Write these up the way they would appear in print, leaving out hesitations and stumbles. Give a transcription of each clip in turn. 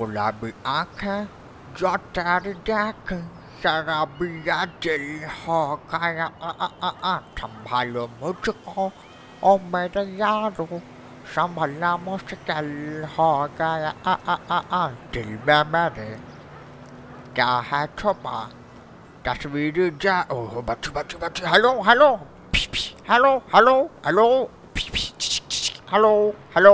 गुलाबी आँखें, जो तेरी देख शराबिया दिल हो गया। संभालो मुझको ओ मेरे यारो, संभलना मुश्किल हो गया। दिल में मेरे क्या है छुपा, तस्वीर जा। ओह बच्चू बच्चू बच्चू, hello hello hello hello hello hello hello.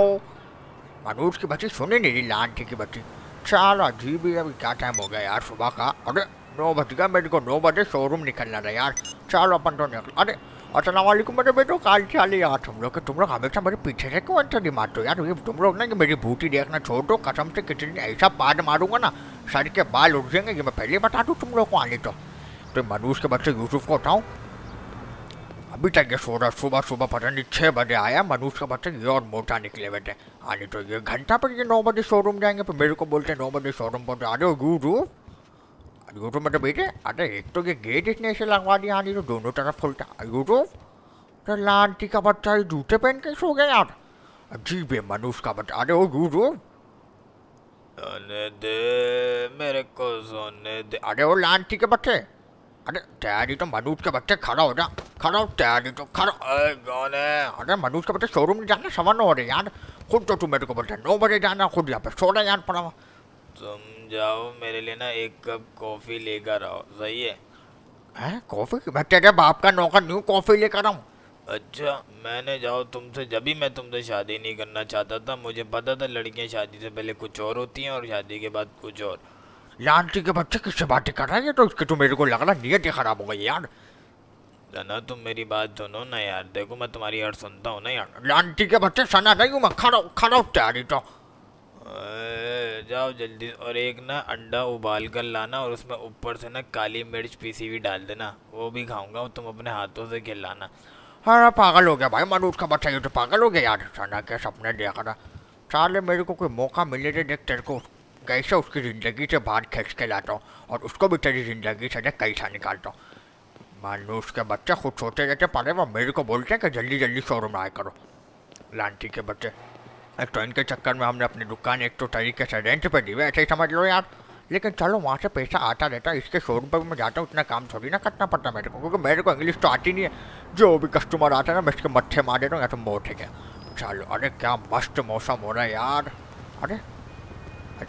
Manoj की बच्ची सुनी नहीं, लांटी की बच्ची। चलो जी भी, अभी क्या टाइम हो गया यार सुबह का। अरे 9 बज गया, मेरे को 9 बजे शोरूम निकलना था यार। चलो अपन तो निकल। अरे अस्सलाम वालेकुम मेरे बेटो, काल चाल यार। तुम लोग हमेशा मेरे पीछे से क्यों एंट्री मारते हो यार? ये तुम लोग ना कि मेरी बूटी देखना छोड़ दो। कसम से कितनी ऐसा पाद मारूंगा ना, सर के बाल उठ जाएंगे। ये मैं पहले बता दूँ तुम लोग को। आने तो मनोज के बच्चे यूसुफ को उठाऊँ। अभी तक ये सो रहा, सुबह सुबह पता नहीं 6 बजे आया। मनोज का बच्चे ये और मोटा निकले बेटे। आने तो ये घंटा पर ये 9 बजे शोरूम जाएंगे, फिर मेरे को बोलते हैं 9 बजे शोरूम पहुँचा। अरे यूसुफ यूट्यूब मतलब बेटे, अरे एक तो ये गेट इसने ऐसे लगवा दिया, नहीं तो दोनों तरफ खुलता। यूट्यूब तो लांटी का बच्चा ये जूते पहन के सो गया यार। अजीब है मनुष्य का बच्चा। अरे ओ यूट्यूब मेरे को सोने दे। अरे वो लांटी के बच्चे, अरे तैयारी तो मनुष्य के बच्चे, खड़ा हो जा, खड़ा हो, तैयारी तो खड़ा। अरे मनुष्य के बच्चे शोरूम में जाना समझ हो रहे यार। खुद तो तुम मेरे को बोलते 9 बजे जाना, खुद यहाँ पे सो रहा यार पड़ा। तुम जाओ, मेरे लिए ना 1 कप कॉफ़ी लेकर आओ। सही है? हैं कॉफ़ी? मैं तेरे बाप का नौकर नहीं हूँ कॉफ़ी लेकर आऊँ। अच्छा मैंने जाओ तुमसे, जब ही मैं तुमसे शादी नहीं करना चाहता था। मुझे पता था लड़कियाँ शादी से पहले कुछ और होती हैं और शादी के बाद कुछ और। लांटी के बच्चे किससे बातें कर रहे हैं तो उसके तो मेरे को लग रहा नीयत ही ख़राब हो गई यार। ना तुम मेरी बात सुनो ना यार, देखो मैं तुम्हारी हर सुनता हूँ ना यार। लांटी के बच्चे सना नहीं हूँ मैं, खड़ा खड़ा तैयारी तो। जाओ जल्दी, और एक ना अंडा उबाल कर लाना और उसमें ऊपर से ना काली मिर्च पीसी हुई डाल देना, वो भी खाऊंगा। और तुम अपने हाथों से खिलाना। हाँ पागल हो गया भाई मनोज का बच्चा, ये तो पागल हो गया यार। सना के सपने देखा था। साले मेरे को कोई मौका मिले तो देख तेरे को कैसे उसकी ज़िंदगी से बाहर खींच के लाता हूँ, और उसको भी तेरी ज़िंदगी से कैसा निकालता हूँ। मनोज के बच्चे खुद सोते रहते पड़े, वो मेरे को बोलते हैं कि जल्दी जल्दी शोरूम आया करो। लांटी के बच्चे, एक तो इनके चक्कर में हमने अपनी दुकान एक तो तरीके से रेंट पर दी हुई, ऐसे ही समझ लो यार। लेकिन चलो वहाँ से पैसा आता रहता है, इसके शोरूम पर भी मैं जाता हूँ। उतना काम थोड़ी ना करना पड़ता मेरे को, क्योंकि मेरे को इंग्लिश तो आती नहीं है। जो भी कस्टमर आता है ना मैं इसके मट्ठे मार देता हूँ या तो मोटे क्या। चलो अरे क्या मस्त मौसम हो रहा है यार। अरे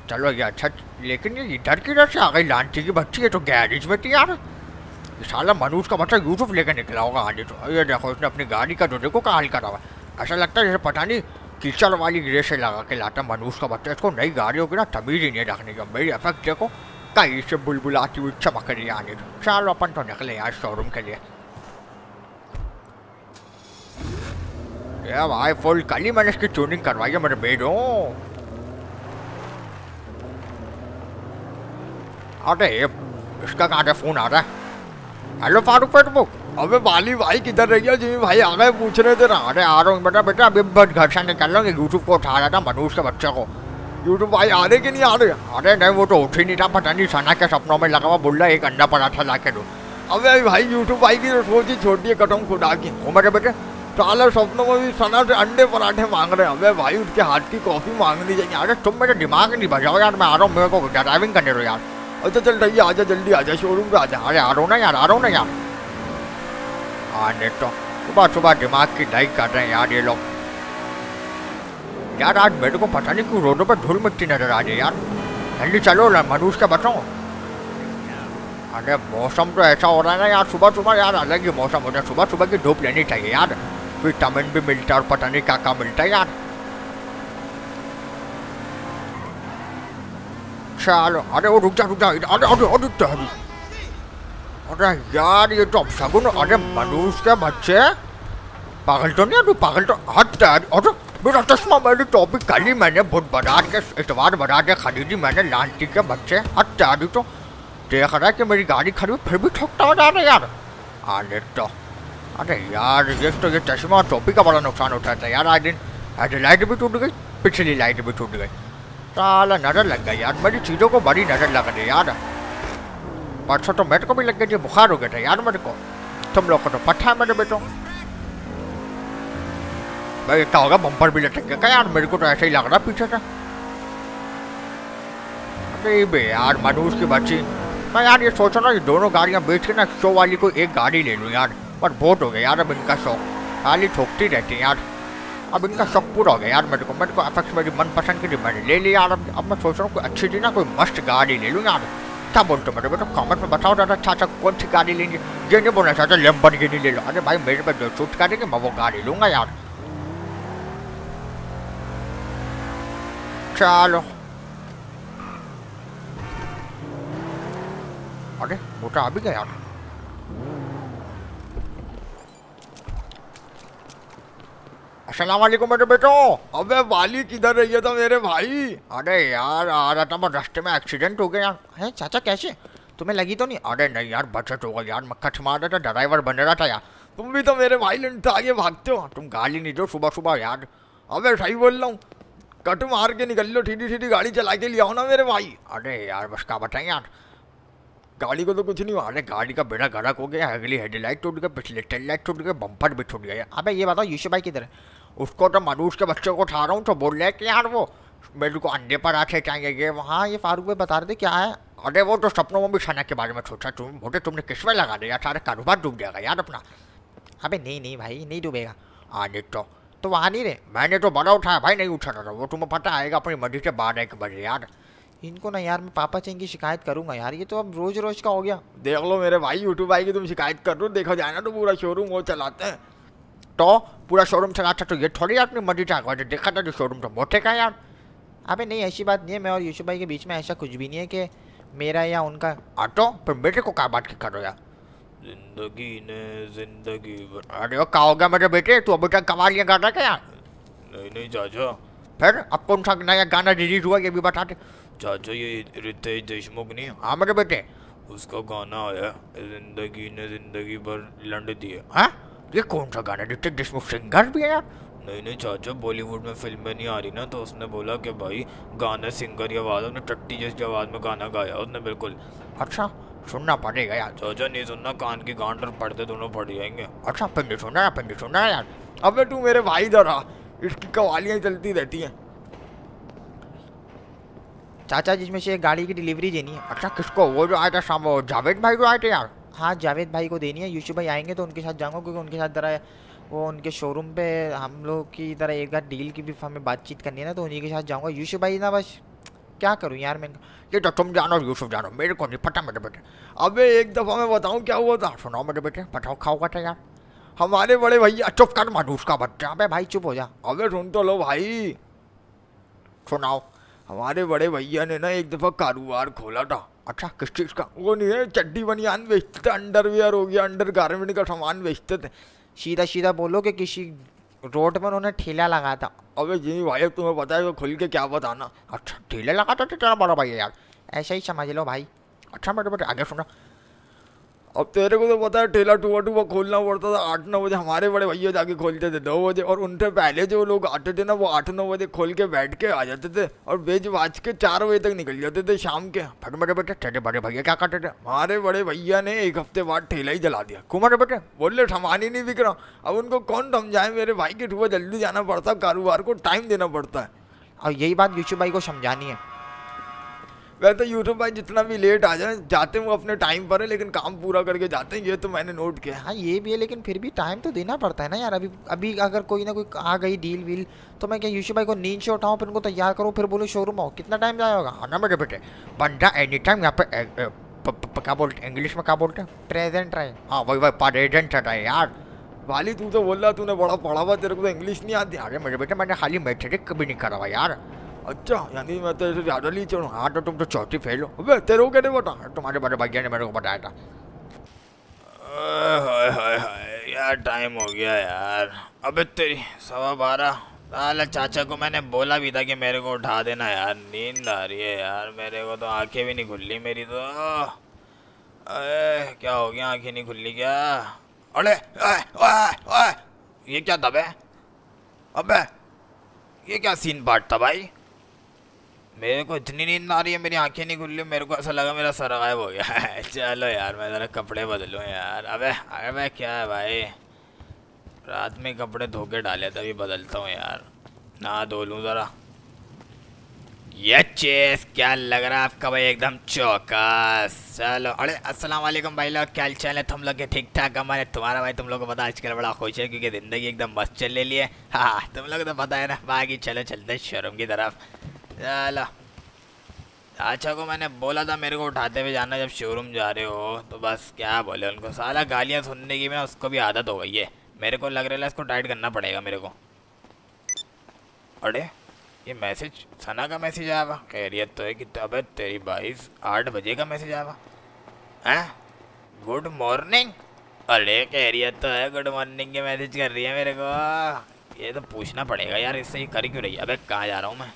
चलो ये अच्छा, लेकिन ये इधर किधर से आ गई लांटी की बच्ची? है तो गैरेज में थी यार। साला मनोज का बच्चा यूसुफ लेकर निकला होगा। आने तो ये देखो इसने अपनी गाड़ी का तो देखो कहाँ करा हुआ, ऐसा लगता है जैसे पता नहीं कीचड़ वाली गिरे से लगा के लाता। मनोज का बच्चा, इसको नई गाड़ी होगी ना तभी ही नहीं रखने का। मेरी इफेक्ट देखो कहीं से बुलबुलाती हुई चमक रही है। आने दो, चलो अपन तो निकले यार शोरूम के लिए। ये भाई फुल कल ही मैंने इसकी ट्यूनिंग करवाई है मेरे बेटो। अरे इसका कहाँ से फोन आ रहा है? हेलो फारूक फेटबुक, अबे वाली भाई किधर रह गया? जी भाई आ गए, पूछ रहे थे ना। अरे आ रहा हूँ बेटा बेटा, अभी बस घर से निकल रहा हूँ। यूट्यूब को उठा रहा था मनोज के बच्चे को। यूट्यूब भाई आ रहे कि नहीं आ रहे? अरे नहीं वो तो उठ ही नहीं था, पता नहीं सना के सपनों में लगा हुआ। बोल रहा एक अंडा पराठा ला के दो। अबे भाई यूट्यूब भाई की सोच ही छोटी है, कटम खुदा की। हो मेरे बेटे, साला सपनों में भी सना से अंडे पराठे मांग रहे हैं। अबे भाई उसके हाथ की कॉफ़ी मांगनी चाहिए। अरे तुम मेरे दिमाग नहीं बजाओ यार, मैं आ रहा हूँ, मेरे को ड्राइविंग करने दो यार। अच्छा चल रही, आ जा जल्दी, आ जा शोरूम पर आ जा। अरे आ रहा हूँ ना यार, आ रहा हूँ ना यार। आने तो सुबह सुबह दिमाग की डाइट कर रहे हैं यार ये लोग। यार आज मेरे को पता नहीं क्यों रोडों पर धूल मिट्टी नजर आ रही यार। जल्दी चलो मनोज के बचाओ। अरे मौसम तो ऐसा हो रहा है ना यार, सुबह सुबह यार अलग ही मौसम हो रहा है। सुबह सुबह की धूप लेनी चाहिए यार, विटामिन भी मिलता है और पता नहीं क्या क्या मिलता है यार। चलो अरे वो रुक जा अरे। अरे यार ये तो अब शगुन। अरे मनोज के बच्चे पागल तो नहीं? अभी पागल तो हद तैयारी। अरे मेरा चश्मा, मेरी टॉपिक कल ही मैंने बुध बना के इतवार बना के खरीदी मैंने। लांटी के बच्चे हद तैयारी तो देख रहा है कि मेरी गाड़ी खरीद फिर भी ठोकता हो जा रहा है यार। आने तो अरे यार ये तो ये चश्मा टॉपिक का बड़ा नुकसान उठाता है यार। आज दिन अरे लाइट भी टूट गई, पिछली लाइट भी टूट गई। साला नज़र लग गई यार, मेरी चीज़ों को बड़ी नज़र लग रही यार। परसों तो मेरे को भी लग गए थे, बुखार हो गया था यार मेरे को। तुम लोग को तो पता है मेरे बेटो भाई, क्या होगा बम्पर भी लटक गया यार। मेरे को तो ऐसा ही लग रहा पीछे से। अरे यार मधूस की बच्ची, मैं यार ये सोचा था कि दोनों गाड़ियाँ बेच के ना शो वाली को एक गाड़ी ले लूँ यार, पर बहुत हो गया यार। अब इनका शौक खाली ठोकती रहती है यार, अब इनका शौक पूरा हो गया यार। मेरे को एफएक्स मेरी मनपसंद की मैंने ले ली यार। अब मैं सोच रहा हूँ कोई अच्छी थी ना, कोई मस्त गाड़ी ले लूँ यार। क्या बोलते हो मेरे को, कमेंट में बताओ दादा अच्छा कौन सी गाड़ी लेंगे। ये नहीं बोलना चाहता लैम्बोर्गिनी ले लो, अरे भाई मेरे पे जो शूट करेंगे मैं वो गाड़ी लूँगा यार। चलो अरे मोटा आ भी गया यार। अस्सलाम वालेकुम मेरे बेटो। अबे वाली किधर रही है तो मेरे भाई? अरे यार आ रहा था मैं, रास्ते में एक्सीडेंट हो गया यार। है चाचा कैसे, तुम्हें लगी तो नहीं? अरे नहीं यार बचत हो गई यार, मैं कट मार रहा था, ड्राइवर बन रहा था यार। तुम भी तो मेरे भाई लंट आगे भागते हो, तुम गाली नहीं दो सुबह सुबह यार। अबे सही बोल रहा हूँ, कट मार के निकल लो, सीधी सीधी गाड़ी चला के ले आओ ना मेरे भाई। अरे यार बस क्या बताएं यार, गाड़ी को तो कुछ नहीं हुआ। अरे गाड़ी का बेड़ा गरक हो गया, अगली हेडलाइट टूट गई, पिछले टेल लाइट टूट गए, बम्पर भी टूट गया। अबे ये बताओ यूशु भाई किधर है? उसको तो मरूस के बच्चों को उठा रहा हूँ, तो बोल रहे हैं कि यार वो मेरे को अंडे पर आछे चाहिए ये वहाँ। ये फारूक भाई बता रहे थे क्या है? अरे वो तो सपनों में भी खाना के बारे में सोचा तुम बोटे, तुमने किस्में लगा दिया, सारा कारोबार डूब जाएगा यार अपना। अबे नहीं नहीं भाई नहीं डूबेगा। आने तो वहाँ नहीं रहे, मैंने तो बड़ा उठाया भाई, नहीं उठा रहा वो तुम्हें पता आएगा अपनी मर्जी से 12-1 बजे यार। इनको ना यार मैं पापा चेंग की शिकायत करूंगा यार, ये तो अब रोज रोज का हो गया। देख लो मेरे भाई यूट्यूब आई की तुम शिकायत कर दो, देखो जाए ना तो पूरा शोरूम वो चलाते हैं, तो पूरा शोरूम चलाता तो ये थोड़ी यार अपनी मर्जी से आगे देखा था जो शोरूम तो मोटे का यार। अबे नहीं ऐसी बात नहीं है, मैं और यूशु भाई के बीच में ऐसा कुछ भी नहीं है कि मेरा या उनका। ऑटो पर बेटे को क्या बात करो यार, जिंदगी ने जिंदगी। अरे क्या हो गया मेरे बेटे, तू अभी तक कमाल ये गाना क्या? नहीं नहीं चाचा। फिर अब कौन सा नया गाना रिलीज हुआ ये भी बताते चाचा? ये रितेश देशमुख नहीं? हाँ मेरे बेटे, उसका गाना आया जिंदगी ने जिंदगी भर लंड दिए। हाँ ये कौन सा गाना? रितेश देशमुख सिंगर भी है यार? नहीं नहीं चाचा, बॉलीवुड में फिल्में नहीं आ रही ना, तो उसने बोला कि भाई गाना सिंगर की आवाज़, उसने टट्टी जैसी आवाज़ में गाना गाया उसने बिल्कुल। अच्छा सुनना पड़ेगा यार। चाचा नहीं सुनना, कान की गांठ और पर्दे दोनों पड़ जाएंगे। अच्छा अपन भी सुनना, अपन भी सुनना यार। अबे तू मेरे भाई जरा, इसकी कवालियाँ चलती रहती हैं। चाचा जिसमें से गाड़ी की डिलीवरी देनी है। अच्छा किसको? वो जो आया था शाम, वो जावेद भाई को आए थे यार। हाँ जावेद भाई को देनी है, यूशु भाई आएंगे तो उनके साथ जाऊँगा, क्योंकि उनके साथ जरा वो उनके शोरूम पे हम लोग की तरह एक बार डील की भी हमें बातचीत करनी है ना, तो उन्हीं के साथ जाऊँगा। यूशु भाई ना बस क्या करूँ यार मैं, ये तो तुम जानो यूसुफ जानो, मेरे को नहीं पता मेरे बेटे। अबे एक दफ़ा मैं बताऊँ क्या हुआ था, सुनाओ मेरे बेटे। पटाओ खाओ का था यार हमारे बड़े भैया। चुप कर मानूस का बच्चा। अबे भाई चुप हो जा। अबे सुन तो लो भाई, सुनाओ। हमारे बड़े भैया ने ना एक दफ़ा कारोबार खोला था। अच्छा किस चीज़ का? वो नहीं है चड्डी बनियान बेचते थे, अंडरवेयर हो गया, अंडरगारमेंट का सामान बेचते थे। सीधा सीधा बोलो कि किसी रोड पर उन्होंने ठेला लगा था। अबे जी भाई तुम्हें पता है, खुल के क्या बताना। अच्छा ठेला लगा था तेरा बड़ा भाई यार, ऐसा ही समझ लो भाई। अच्छा मेरे बेटे आगे सुना। अब तेरे को तो पता है ठेला टूबा टूबा खोलना पड़ता था 8-9 बजे, हमारे बड़े भैया जाके खोलते थे 2 बजे, और उनसे पहले जो लोग आते थे ना वो 8-9 बजे खोल के बैठ के आ जाते थे और बेच बाज के 4 बजे तक निकल जाते थे शाम के। फिर मेरे बेटे तेरे बड़े भैया क्या करते थे? हमारे बड़े भैया ने एक हफ्ते बाद ठेला ही जला दिया। क्यों मेरे बेटे? बोले सामान ही नहीं बिक रहा। अब उनको कौन समझाए मेरे भाई के, सुबह जल्दी जाना पड़ता, कारोबार को टाइम देना पड़ता है, और यही बात यूशु भाई को समझानी है। वैसे यूट्यूब भाई जितना भी लेट आ जाए जाते हैं वो अपने टाइम पर है, लेकिन काम पूरा करके जाते हैं, ये तो मैंने नोट किया। हाँ ये भी है, लेकिन फिर भी टाइम तो देना पड़ता है ना यार। अभी अभी अगर कोई ना कोई आ गई डील वील तो मैं क्या यूशु भाई को नींद से उठाऊँ, फिर उनको तैयार करूँ, फिर बोलो शोरूम आओ, कितना टाइम जाया होगा। हाँ ना मेरे बेटे, बंदा एनी टाइम यहाँ पर क्या बोलते हैं इंग्लिश में, क्या बोलते हैं प्रेजेंट रहे। हाँ वही वही प्रेजेंट रहे यार। वाली तू तो बोल रहा तूने बड़ा पढ़ा हुआ, तेरे को तो इंग्लिश नहीं आती। अरे मेरे बेटे मैंने खाली मैट्रिक कभी नहीं करा हुआ यार। अच्छा यानी मैं तो ज़्यादा नहीं चलूँ। हाँ तो तुम तो चौथी फेल हो। अबे तेरे को कहने बता, तुम्हारे बड़े भैया ने मेरे को बताया था। हाय हाय हाय यार टाइम हो गया यार। अबे तेरी 12:15। साला चाचा को मैंने बोला भी था कि मेरे को उठा देना यार, नींद आ रही है यार मेरे को, तो आँखें भी नहीं खुल रही मेरी तो। अरे क्या हो गया, आँखें नहीं खुल रही क्या? अरे ये क्या था बे? अबे ये क्या सीन बाट था भाई? मेरे को इतनी नींद आ रही है, मेरी आंखें नहीं खुल रही, मेरे को ऐसा लगा मेरा सर गायब हो गया है। चलो यार मैं ज़रा कपड़े बदलूँ यार। अबे अबे क्या है भाई, रात में कपड़े धो के डाले तभी बदलता हूँ यार, नहा धो लूँ ज़रा। ये चेस क्या लग रहा है आपका भाई, एकदम चौकस। चलो, अरे अस्सलाम वालेकुम भाई लोग, क्या हालचाल है तुम लोग के? ठीक ठाक हमारे, तुम्हारा भाई। तुम लोगों को पता आजकल बड़ा खुश है क्योंकि ज़िंदगी एकदम बस चल ले लिए। हाँ, तुम लोग तो पता है ना। बाकी चलो चलते शोरूम की तरफ। चलो, अच्छा को मैंने बोला था मेरे को उठाते हुए जाना जब शोरूम जा रहे हो, तो बस क्या बोले उनको, साला गालियाँ सुनने की में उसको भी आदत हो गई है। मेरे को लग रहा है इसको टाइट करना पड़ेगा मेरे को। अरे ये मैसेज सना का मैसेज आवा, खैरियत तो है कि तबीयत तेरी बाईस 8 बजे का मैसेज आवा। हैं, गुड मॉर्निंग। अरे खैरियत तो है, गुड मॉर्निंग के मैसेज कर रही है मेरे को। ये तो पूछना पड़ेगा यार इससे, ये कर क्यों रही है। अबे कहाँ जा रहा हूँ मैं,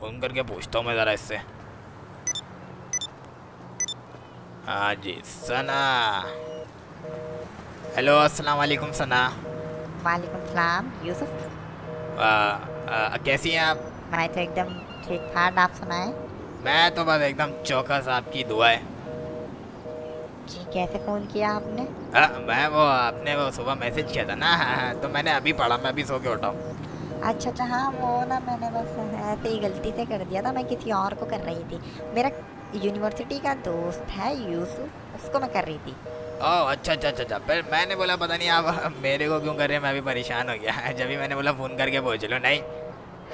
फ़ोन करके पूछता हूँ मैं ज़रा इससे। हाँ जी सना, हेलो अस्सलाम वालेकुम सना। वालेकुम सलाम यूसुफ। कैसी हैं आप? मैं तो एकदम ठीक ठाक, आप सुनाएं? मैं तो बस एकदम चौकस, आपकी दुआएं। जी कैसे फ़ोन किया आपने? मैं वो आपने वो सुबह मैसेज किया था ना, तो मैंने अभी पढ़ा, मैं अभी सो के उठा हूँ। अच्छा, हाँ वो ना मैंने बस ऐसे ही गलती से कर दिया था, मैं किसी और को कर रही थी। मेरा यूनिवर्सिटी का दोस्त है यूसुफ, उसको मैं कर रही थी। ओह अच्छा, फिर मैंने बोला पता नहीं आप मेरे को क्यों कर रहे हैं, मैं भी परेशान हो गया। जब भी मैंने बोला फ़ोन करके पूछ लो। नहीं,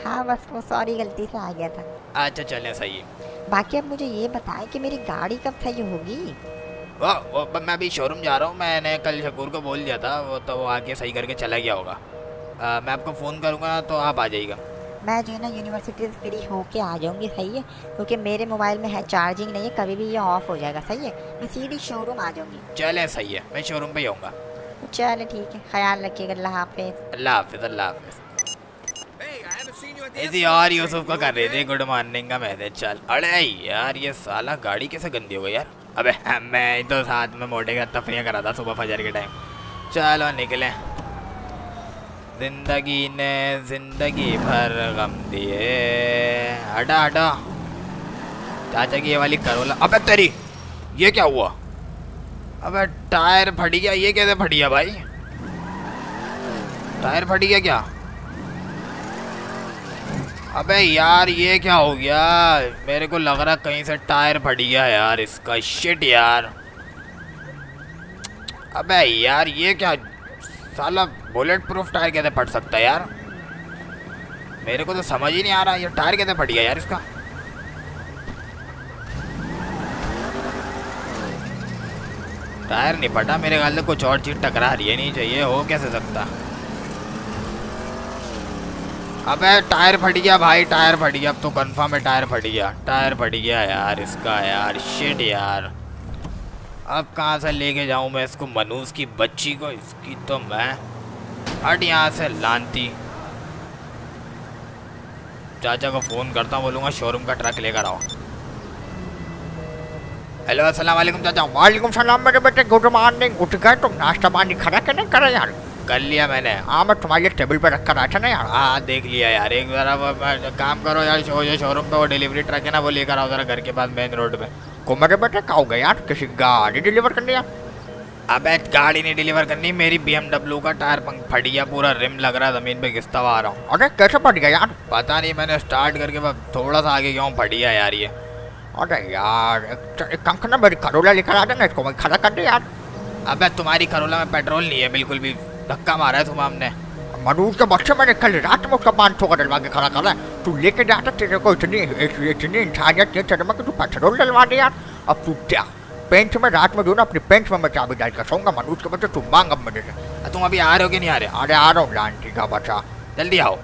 हाँ बस वो सॉरी गलती से आ गया था। अच्छा चलें, सही है। बाकी आप मुझे ये बताएं कि मेरी गाड़ी कब सही होगी? वो मैं अभी शोरूम जा रहा हूँ, मैंने कल शकूर को बोल दिया था, वो तो वो आके सही करके चला गया होगा। मैं आपको फ़ोन करूँगा तो आप आ जाइएगा। मैं जो है ना यूनिवर्सिटी से फ्री होके आ जाऊँगी, सही है? क्योंकि मेरे मोबाइल में है, चार्जिंग नहीं है, कभी भी ये ऑफ हो जाएगा, सही है? मैं सीधी शोरूम आ जाऊँगी। चले सही है, मैं शोरूम पे ही आऊँगा। चले ठीक है, ख्याल रखिएगा। अल्लाह हाफिज़। अल्लाह हाफिज़, अल्लाह हाफिज़। इसी और यूसुफ को कर रहे थे गुड मॉर्निंग का मैसेज। चल, अरे यार ये साला गाड़ी कैसे गंदी हो गई यार। अबे मैं तो साथ में मोटे का तफरिया करा था सुबह फजर के टाइम। चलो निकले, जिंदगी ने जिंदगी भर गम दिए। हटा हटा चाचा की ये वाली करोला। अबे तेरी ये क्या हुआ, अबे टायर फट गया। ये कैसे फट गया भाई, टायर फट गया क्या? अबे यार ये क्या हो गया, मेरे को लग रहा कहीं से टायर फट गया यार इसका। शिट यार, अबे यार ये क्या साला बुलेट प्रूफ टायर कैसे फट सकता है यार, मेरे को तो समझ ही नहीं आ रहा ये टायर कैसे फट गया यार इसका। टायर नहीं फटा, मेरे ख्याल से कुछ और चीज टकरा रही है, नहीं चाहिए हो कैसे सकता। अबे टायर फट गया भाई, टायर फट गया, अब तो कंफर्म है टायर फट गया, टायर फट गया यार इसका यार। शिट यार, अब कहाँ से लेके जाऊँ मैं इसको, मनूज की बच्ची को इसकी। तो मैं हट यहाँ से लानती, चाचा को फ़ोन करता हूँ, बोलूँगा शोरूम का ट्रक लेकर आओ। हेलो अस्सलाम वालेकुम चाचा। वालेकुम सलाम मेरे बेटे, गुड मॉर्निंग। उठ गए तुम? नाश्ता पानी खाना क्या नहीं करा यार? कर लिया मैंने। हाँ मैं तुम्हारे टेबल पर रखकर आया था ना यार। हाँ देख लिया यार। एक ज़रा काम करो यार, जो शोरूम पर वो डिलीवरी ट्रक है ना वो लेकर आओ ज़रा घर के पास मेन रोड पर। मेरे बेटे कहाँ गए यार, किसी गाड़ी डिलीवर करनी है? अबे गाड़ी नहीं डिलीवर करनी, मेरी BMW का टायर फट गया, पूरा रिम लग रहा है ज़मीन पे घिसता हुआ आ रहा हूँ। अरे कैसे फट गया यार? पता नहीं, मैंने स्टार्ट करके बस थोड़ा सा आगे गया हूँ, फट गया यार ये। अरे यार एक काम करना, मेरी करोला लेकर आ जाना, इसको मैं खड़ा कर दे यार। अबे तुम्हारी करोला में पेट्रोल नहीं है बिल्कुल भी, धक्का मारा है तुम्हें हमने। मरूद के बच्चे मैंने कल रात में उसका 500 का डलवा के खड़ा करा है, तू लेके जाता, तेरे को इतनी इंसानियत नहीं चढ़ में कि तू पेट्रोल डलवा दे यार। अब तू क्या पेंट में रात में जो ना अपनी पेंट में मैं चाबी डाल कर सोऊंगा, मरूद के बच्चे तू मांग। अब मेरे से तुम अभी आ रहे हो कि नहीं आ रहे? अरे आ रहा हूँ लांटी का बच्चा, जल्दी आओ।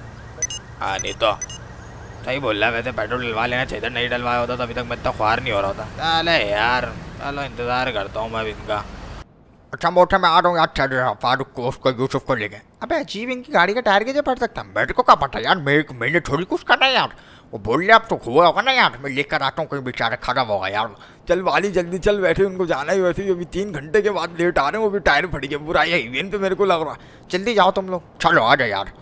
नहीं तो सही बोल रहा है, वैसे पेट्रोल डलवा लेना चाहिए, नहीं डलवाया होता तो अभी तक मैं इतना ख्वार नहीं हो रहा होता। अरे यार चलो इंतज़ार करता हूँ मैं अभी इनका। अच्छा मोटा मैं आ रहा हूँ यार, चल रहा फारूक को उसको यूसुफ को लेके। अबे अजीब, इनकी गाड़ी का टायर कैसे फट सकता है? मेरे को क्या पता यार, मैंने थोड़ी कुछ करना है यार, वो बोल रहे आप तो हुआ होगा ना यार। मैं लेकर आता हूँ, कोई बेचारा खराब होगा यार। चल वाली जल्दी चल, बैठे उनको जाना ही, वैसे अभी 3 घंटे के बाद लेट आ रहे हैं, वो भी टायर फट गया पूरा। ये इवेंट पे मेरे को लग रहा, जल्दी जाओ तुम लोग। चलो आ जाओ यार,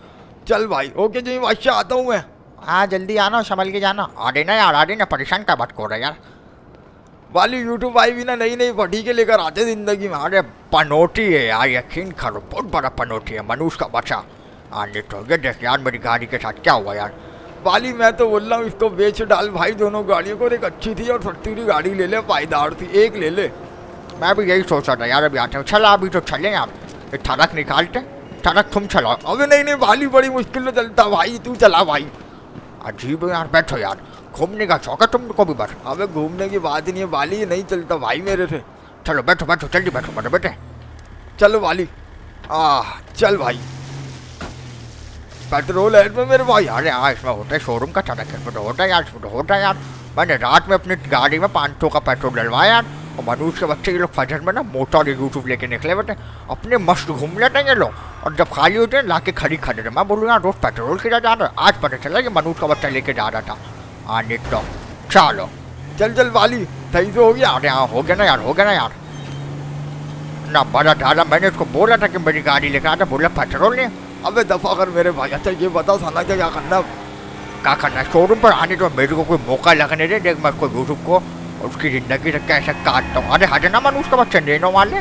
चल भाई। ओके जी बादशाह, आता हूँ मैं। हाँ जल्दी आना, संभल के जाना। आ रही ना यार, आ रही ना, परेशान का बात कर रहा है यार। वाली यूट्यूब भाई भी ना नहीं फटी के लेकर आते ज़िंदगी में। अरे पनौती है यार, यकीन करो बहुत बड़ा पनौती है मनुष्य का बच्चा। हाँ नहीं तो ये देख यार मेरी गाड़ी के साथ क्या हुआ यार। वाली मैं तो बोल रहा हूँ इसको बेच डाल भाई दोनों गाड़ियों को, एक अच्छी थी और सस्ती थी गाड़ी ले ले, पायदार थी, एक ले ले। मैं भी यही सोच रहा था यार, अभी आते हैं, चला अभी तो चले आप, एक ठड़क निकालते, ठड़क तुम चलाओ। अबे नहीं नहीं वाली बड़ी मुश्किल से चलता भाई, तू चला भाई। अजीब है यार, बैठो यार, घूमने का शौक है तुमको भी, बैठ। अबे घूमने की बात नहीं है, वाली नहीं चलता भाई मेरे से। चलो बैठो बैठो, जल्दी बैठो बैठो बेटे, चलो वाली आ चल भाई। पेट्रोल है इसमें मेरे भाई, अरे हाँ इसमें होता है, शोरूम का ठड़क है, तो होता है यार, इसमें तो होता है यार। मैंने रात में अपनी गाड़ी में 500 का पेट्रोल डलवाया यार, और मनुष्य के बच्चे ये लोग फजर में ना मोटा और यूट्यूब लेके निकले हुए थे, अपने मस्त घूम लेते हैं ये लोग, और जब खाली होते हैं ला के खड़ी खड़े थे। मैं बोलूँ यार रोज़ पेट्रोल किया जा रहा है, आज पता चला कि मनुष्य का बच्चा लेके जा रहा था। हाँ निकलो, चलो चल चल वाली, सही तो हो गया। अरे हाँ हो गया ना यार, हो गया ना यार। ना बड़ा दादा, मैंने उसको बोला था कि मेरी गाड़ी लेकर आता, बोला पेट्रोल नहीं। अबे दफ़ा कर मेरे भाई। अच्छा ये बताओ थाना क्या क्या करना, क्या करना शोरूम पर आने तो मेरे को कोई मौका लगने दे, देख मैं कोई यूट्यूब को उसकी जिंदगी से कैसे काटता हूँ। अरे हटे ना मनुष्य का बच्चा लेने वाले,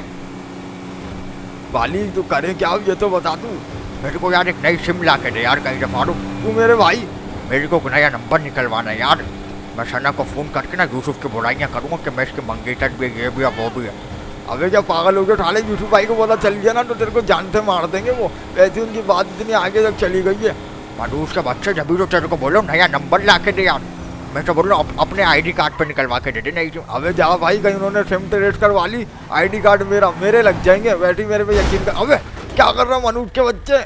वाली तो करे क्या ये तो बता दूँ। मेरे को यार एक नई सिम ला के दे यार, कहीं दफा दूँ तू मेरे भाई, मेरे को नया नंबर निकलवाना है यार। मैं सना को फ़ोन करके ना यूसुफ की बुराइयाँ करूँगा कि मैं इसके मंगेतर भी ये भी है वो भी है। अबे जब पागल हो गया उठा ले, यूसुफ भाई को बोला चल गया ना तो तेरे को जानते मार देंगे वो। वैसे उनकी बात इतनी आगे तक चली गई है। मनुष्य का बच्चे जब तो तेरे को बोलो नया नंबर ला के दे यार, मैं तो बोल रहा हूँ अपने आईडी कार्ड पर निकलवा के दे नहीं। अबे जा भाई, कहीं उन्होंने सिम टेस्ट करवा ली, आईडी कार्ड मेरा मेरे लग जाएंगे, बैटरी मेरे पे यकीन कर। अबे क्या कर रहा हूँ मनुष्य के बच्चे,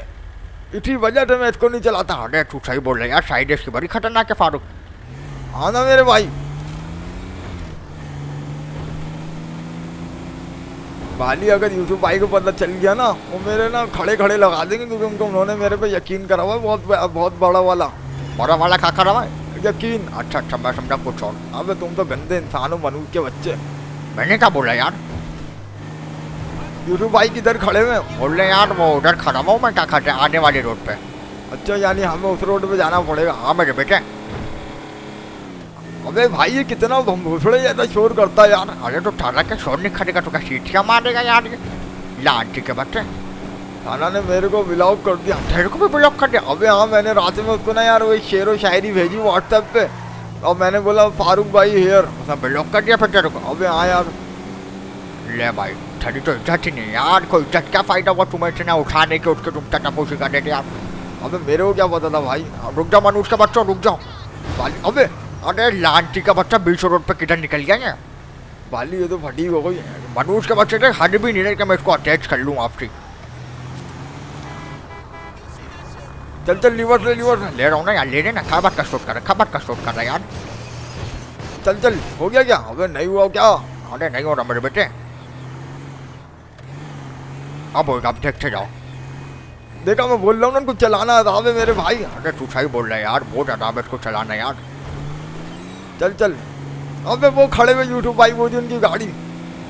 इसी वजह से मैं इसको नहीं चलाता। अरे तू सही बोल रहा यार, साइड इसकी बड़ी खतरनाक है फारूक। हाँ ना मेरे भाई। वाली अगर यूसुफ भाई को पता चल गया ना, वो मेरे ना खड़े खड़े लगा देंगे, क्योंकि उनको उन्होंने मेरे पे यकीन करा हुआ है बहुत बड़ा वाला खा कर रहा है यकीन। अच्छा, मैं समझा कुछ और। अबे तुम तो गंदे इंसान हो मनुष्य के बच्चे। मैंने क्या बोला यार? यूसुफ भाई किधर खड़े हुए? बोल रहे यार वो उधर खड़ा हुआ, मैं क्या खाते आने वाले रोड पे। अच्छा यानी हमें उस रोड पे जाना पड़ेगा। हाँ मेरे बेटे। अबे भाई ये कितना भंगूसड़े ज्यादा शोर करता है यार। अरे तो थाना के शोर नहीं खड़ेगा तो क्या सीटियाँ मारेगा यार ये लाठी के बच्चे। थाना ने मेरे को ब्लॉक कर दिया, तेरे को भी ब्लॉक कर दिया। अबे हाँ मैंने रात में उसको ना यार वही शेर व शायरी भेजी व्हाट्सएप पे, और मैंने बोला फारूक भाई हेयर, उसने ब्लॉक कर दिया फिर तेरे को। अबे हाँ यार, ले भाई थड़ी तो इज्जत ही नहीं यार, कोई इज्जत क्या फ़ायदा हुआ तुम्हें इतना उठाने के, उसके तुम टटापोशी कर देते यार। अबे मेरे को क्या पता था भाई। रुक जाओ मनुष्य का बच्चा, रुक जाओ। अबे अरे लांटी का बच्चा बीच रोड पर किधर निकल गया है वाली, ये तो फटी हो गई। मनुष्य के बच्चे से हद भी नहीं है कि मैं इसको अटैच कर लूँ आपकी। चल चल लीवर ले रहा हूँ ना यार, ले लेना। खबर का शोट कर रहा, खबर का शोट कर रहा यार। चल चल हो गया क्या? अबे नहीं हुआ क्या? अरे नहीं हो रहा मेरे बेटे, अब होगा, अब देखते जाओ। देखा मैं बोल रहा हूँ ना उनको चलाना अदाब है मेरे भाई। अरे तू सही बोल रहा है यार, बहुत अदाब है इसको चलाना यार। चल चल। अबे वो खड़े हुए यूट्यूब भाई, वो थी उनकी गाड़ी।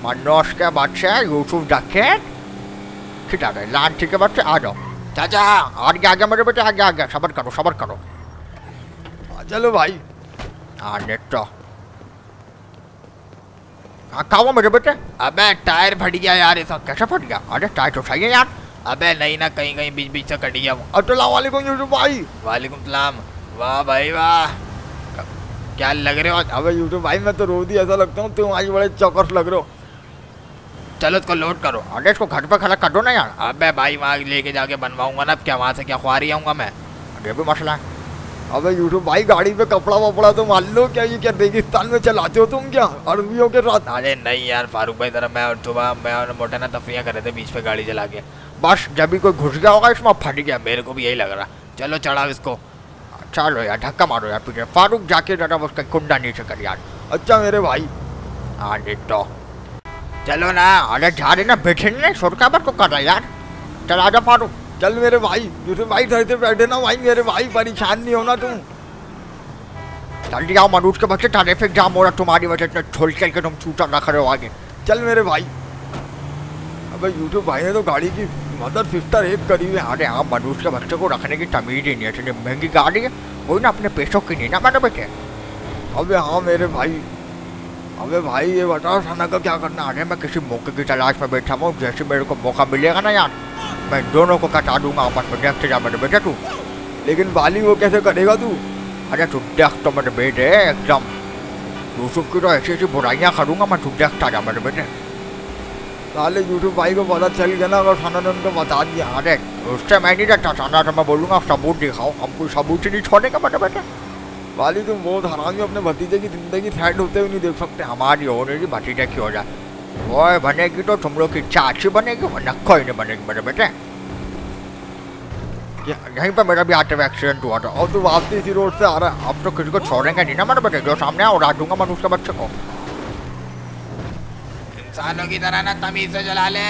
मनोज के बच्चे यूट्यूब डके खिटा रहे लाठी के बच्चे। आ जाओ चाचा, आगे आ गया मेरे बेटे, आगे आ गया। सबर करो सबर करो, चलो भाई। हाँ नेट हाँ कहा हुआ मेरे बेटे? अबे टायर फट गया यार। ऐसा कैसे फट गया? अरे टायर तो सही है यार। अबे नहीं ना, कहीं कहीं बीच बीच से कट गया वो। अस्सलाम वालेकुम यूट्यूब भाई। वालेकुम सलाम। वाह भाई वाह, क्या लग रहे हो आज? अबे यूट्यूब भाई मैं तो रो दी, ऐसा लगता हूँ तुम आज बड़े चौकस लग रहे हो। चलो इसको लोड करो। अरे इसको घर पर खड़ा कर दो ना यार। अबे भाई वहाँ लेके जाके बनवाऊंगा ना, अब क्या वहाँ से क्या खुआ रही आऊँगा मैं? अरे भी मसला है। अबे यूट्यूब भाई गाड़ी पे कपड़ा वपड़ा तो मान लो क्या, ये क्या रेगिस्तान में चलाते हो तुम क्या अरबियों के साथ? अरे नहीं यार फारूक भाई, जरा मैं और सुबह मैं और मोटा ना तफरियाँ कर रहे थे बीच पे गाड़ी चला के, बस जब भी कोई घुस गया होगा इसमें फट गया, मेरे को भी यही लग रहा। चलो चढ़ाओ इसको, चलो यार धक्का मारो यार पीछे। फारूक जाके जरा उसका कुंडा नीचे कर यार। अच्छा मेरे भाई। हाँ तो चलो ना। अरे जा रहे ना, बैठे ना, शोरकाबर को कर रहा यार। चल आ जा फारूक, चल मेरे भाई। यूसुफ भाई घर से बैठे ना भाई मेरे भाई, परेशान नहीं होना तुम। जल्दी आओ मनुष्य के बच्चे, ट्रैफिक जाम हो रहा तुम्हारी वजह से, छोड़ करके तुम छूटा ना खड़े हो आगे। चल मेरे भाई। अबे यूसुफ भाई ने तो गाड़ी की मदर सिस्टर एक करी हुई। अरे हाँ मनुष्य के बच्चे को रखने की तमीज ही नहीं है, इतनी महंगी गाड़ी है वो ना अपने पैसों की नहीं ना मेरे बेटे। अबे हाँ मेरे भाई। अबे भाई ये बताओ थाना का क्या करना? अरे मैं किसी मौके की तलाश में बैठा हूँ, जैसे मेरे को मौका मिलेगा ना यार मैं दोनों को कटा दूंगा आपस में, देखते जा मेरे बेटे तू। लेकिन वाली वो कैसे करेगा तू? अरे झुड्डक तो मेरे बेटे एकदम यूसुफ की तो ऐसी ऐसी बुराइयाँ करूँगा मैं, झुड्डक था मेरे बेटे। साले यूसुफ भाई को पता चल गया ना, अगर थाना ने उनको बता दिया। अरे उससे मैं नहीं डरता, थाना से मैं बोलूँगा सबूत दिखाओ, हम कोई सबूत ही नहीं छोड़ेगा मेरे बेटे। वाली तुम बहुत हरामी, अपने भतीजे की ज़िंदगी सेट होते हुए नहीं देख सकते। हमारी हो रही भतीजे की हो जाए और बनेगी तो तुम लोग की चाची बनेगी, वरना कोई नहीं बनेगी मेरे बेटे। यहीं पर मेरा भी आते हुए एक्सीडेंट हुआ था और तू वापसी इसी रोड से आ रहा। अब तो किसी को छोड़ेंगे नहीं ना मेरे बेटे, जो सामने आया उड़ा दूंगा मैं उसके बच्चे को। इंसानों की तरह ना तमीज से चला ले।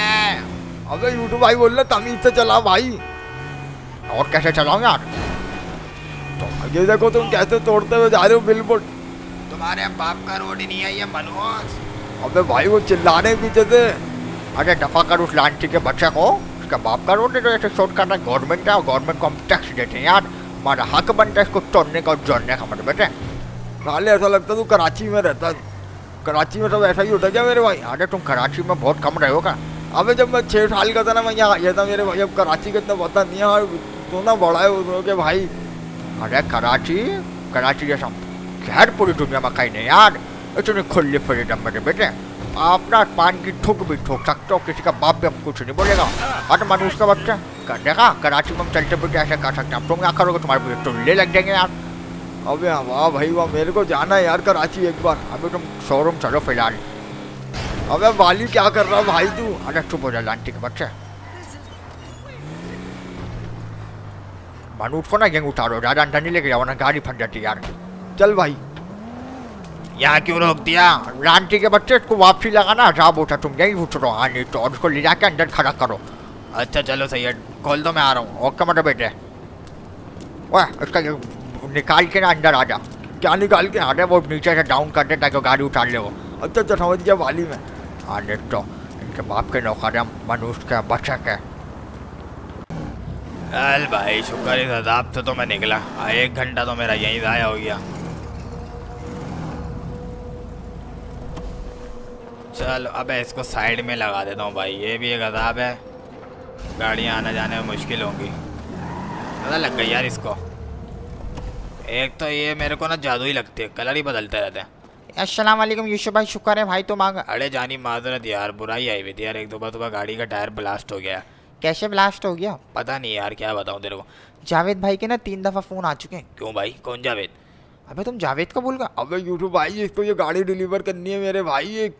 अबे यूट्यूब भाई बोल रहे तमीज से चला भाई। और कैसे चलाऊँ यार, ये देखो तुम कैसे तोड़ते हुए जा रहे हो बिलबोर्ड। तुम्हारे बाप का रोड ही नहीं है ये मनोज। अबे भाई वो चिल्लाने पीछे से। अरे दफा कर उस लांटी के बच्चे को, उसका बाप का रोड है तो ऐसे शोध करना गवर्नमेंट का, और गवर्नमेंट को हम टैक्स देते हैं यार, हमारा हक बनता है इसको तोड़ने का और जोड़ने का मेरे बेटे। साले ऐसा लगता तू कराची में रहता, कराची में सब ऐसा ही होता क्या मेरे भाई। अरे तुम कराची में बहुत कम रहोगा। अबे जब मैं 6 साल का था ना मैं यहाँ आया था मेरे भाई, अब कराची का इतना पता नहीं है, तो ना बड़ा है भाई। अरे कराची, कराची जैसा शहर पूरी दुनिया में कहीं नहीं यार, इतनी खुली फ्रीडम मेरे बेटे। अपना पान की थूक भी थूक सकते हो, किसी का बाप भी हम कुछ नहीं बोलेगा। अरे मनुष्य का बच्चा कर देगा, कराची में हम चलते फिरते ऐसे कर सकते हैं। अब तुम क्या करोगे, तुम्हारे टुल्ले लग जाएंगे यार। अबे वाह भाई वाह, मेरे को जाना है यार कराची एक बार। अभी तुम शोरूम चलो फिलहाल। अबे वाली क्या कर रहा भाई तू। अरे चुप हो जा लांटी के बच्चे, मनुष्य को ना गेंग उतारो, ज़्यादा अंदर नहीं लेके जाओ ना गाड़ी फट जाती यार। चल भाई। यहाँ क्यों रोक दिया लांटी के बच्चे, इसको वापसी लगाना साहब उठा, तुम यही उतरो। हाँ नहीं तो उसको ले जाके अंदर खड़ा करो। अच्छा चलो सही है, खोल दो मैं आ रहा हूँ। ओके मेरे बेटे। वाह उसका निकाल के ना अंदर आ जा। क्या निकाल के? अरे वो नीचे से डाउन कर दे ताकि गाड़ी उतार ले वो। अच्छा तो समझ गया वाली में। हाँ नहीं तो इनके बाप के नौकर है, मनुष्य के बच्चे के। अल भाई शुक्र इस अदाब से तो मैं निकला, 1 घंटा तो मेरा यहीं ज़ाया हो गया। चल अब इसको साइड में लगा देता हूँ भाई, ये भी एक अदाब है, गाड़ियाँ आने जाने में मुश्किल होंगी। पता लग गई यार इसको, एक तो ये मेरे को ना जादू ही लगती है, कलर ही बदलते रहते हैं। अस्सलाम वालेकुम यूसुफ भाई, शुक्र है भाई तुम आ गए। अरे जानी माजरत यार, बुराई आई हुई थी यार, एक दो बार गाड़ी का टायर ब्लास्ट हो गया। कैसे ब्लास्ट हो गया? पता नहीं यार क्या बताऊँ तेरे को। जावेद भाई के ना 3 दफ़ा फ़ोन आ चुके हैं। क्यों भाई, कौन जावेद? अबे तुम जावेद को भूल गए? अबे यूट्यूब भाई इसको ये गाड़ी डिलीवर करनी है मेरे भाई एक।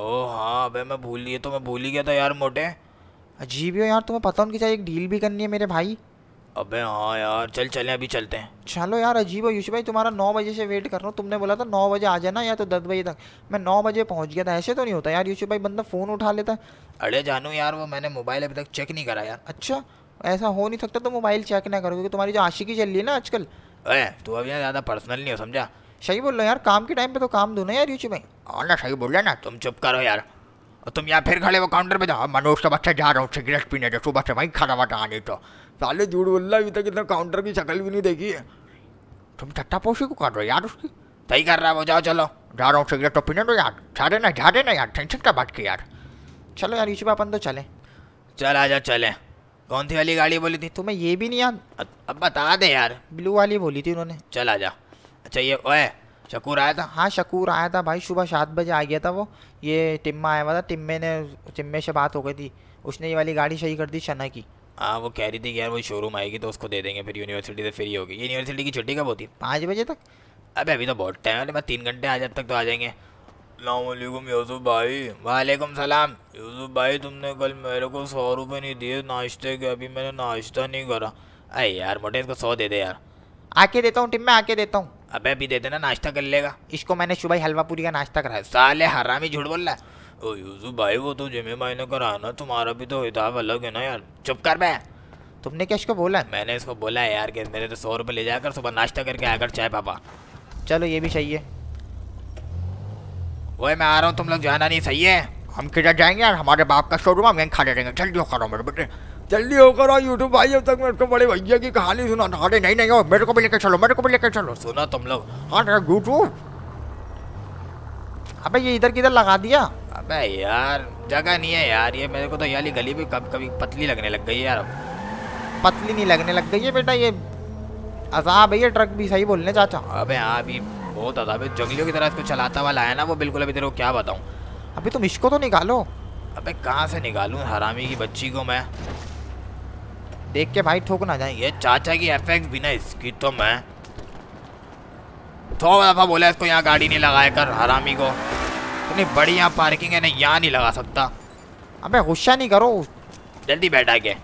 ओ हाँ अबे मैं भूल गया, तो मैं भूल ही गया था यार मोटे। अजीब हो यार, तुम्हें पता उनकी चाहिए एक डील भी करनी है मेरे भाई। अबे हाँ यार चल चलें अभी चलते हैं। चलो यार अजीब हो यूसुफ भाई, तुम्हारा 9 बजे से वेट कर रहा हूँ, तुमने बोला था 9 बजे आ जाना या तो 10 बजे तक, मैं 9 बजे पहुँच गया था। ऐसे तो नहीं होता यार यूसुफ भाई, बंदा फ़ोन उठा लेता है। अरे जानू यार वो मैंने मोबाइल अभी तक चेक नहीं करा यार। अच्छा ऐसा हो नहीं सकता, तो मोबाइल चेक ना करो, क्योंकि तुम्हारी जो आशिकी चल रही है ना आजकल। अरे तू अभी ज़्यादा पर्सनल नहीं हो समझा। सही बोल रहे यार, काम के टाइम पर तो काम दो ना यार यूसुफ भाई। हाँ ना सही बोल रहे ना, तुम चुप करो यार। और तुम यहाँ फिर खड़े हो काउंटर पे जाओ। मनोज का बच्चा जा रहा हूँ सिगरेट पीने दो, सुबह से भाई खड़ा हुआ था। नहीं तो साले झूठ बोल रहा, अभी तक इतना काउंटर की शक्ल भी नहीं देखी है। तुम चट्टापोशी को कर रहे हो यार, उसकी सही कर रहा है वो। जाओ चलो जा रहा हूँ सिगरेट तो पीने दो यार, जा रहे ना यार, टेंशन का बात की यार। चलो यार यूसुफ अपन तो चलें। चल आ जा चलें। कौन सी वाली गाड़ी बोली थी तुम्हें, ये भी नहीं याद? अब बता दे यार। ब्लू वाली बोली थी उन्होंने। चल आ जा। अच्छा ये ओए शकूर आया था? हाँ शकूर आया था भाई, सुबह 7 बजे आ गया था वो। ये टिम्मा आया हुआ था, टिम्मे से बात हो गई थी, उसने ये वाली गाड़ी सही कर दी शना की। हाँ वो कह रही थी कि यार वो शोरूम आएगी तो उसको दे देंगे, फिर यूनिवर्सिटी से फ्री होगी। यूनिवर्सिटी की छुट्टी कब होती? 5 बजे तक। अबे अभी तो बहुत टाइम है, मैं 3 घंटे आ जब तक तो आ जाएंगे। अस्सलामुअलैकुम यूसुफ भाई। वालेकुम सलाम। यूसुफ भाई तुमने कल मेरे को 100 रुपये नहीं दिए नाश्ते के, अभी मैंने नाश्ता नहीं करा। अरे यार मोटे इसको 100 दे दे यार। आके देता हूँ टिम्मे, आके देता हूँ। अबे अभी दे देना, नाश्ता कर लेगा। इसको मैंने सुबह हलवा पूरी का नाश्ता कराया। साले हरामी झूठ बोल रहा है। ओ यूसुफ भाई वो तो जिम्मे महीने कराना, तुम्हारा भी तो हिसाब अलग है ना यार। चुप कर बे। तुमने क्या इसको बोला? मैंने इसको बोला है यार कि मेरे तो 100 रुपये ले जाकर सुबह नाश्ता करके आकर चाय पापा। चलो ये भी सही है। वही मैं आ रहा हूँ, तुम लोग जाना नहीं सही है। हम किधर जाएंगे यार, हमारे बाप का शोरूम हम कहीं खा जाएंगे। जल्दी हो करो मेरे बेटे, जल्दी होकर आओ यूट्यूब भाई। अब तक मैं उसको बड़े भैया की कहानी सुना था। अरे नहीं नहीं हो, मेरे को भी लेकर चलो, मेरे को भी लेकर चलो। सुना तुम लोग? हाँ यूट्यूब। अबे ये इधर किधर लगा दिया? अबे यार जगह नहीं है यार, ये मेरे को तो याली गली भी कभी पतली लगने लग गई है यार। पतली नहीं लगने लग गई है बेटा, ये अजाब है ये ट्रक भी, सही बोल रहे चाचा। अबे अभी बहुत अजाब है, जंगलियों की तरह इसको चलाता वाला है ना वो, बिल्कुल। अभी तेरे को क्या बताऊँ, अभी तुम इसको तो निकालो। अबे कहाँ से निकालूँ हरामी की बच्ची को मैं, देख के भाई ठोक ना जाए। ये चाचा की एफएक्स बिना इसकी तो मैं थोड़ा दफा बोला इसको यहाँ गाड़ी नहीं लगाया कर, हरामी को। इतनी बड़ी यहाँ पार्किंग है ना, यहाँ नहीं लगा सकता। अबे गुस्सा नहीं करो, जल्दी बैठा के।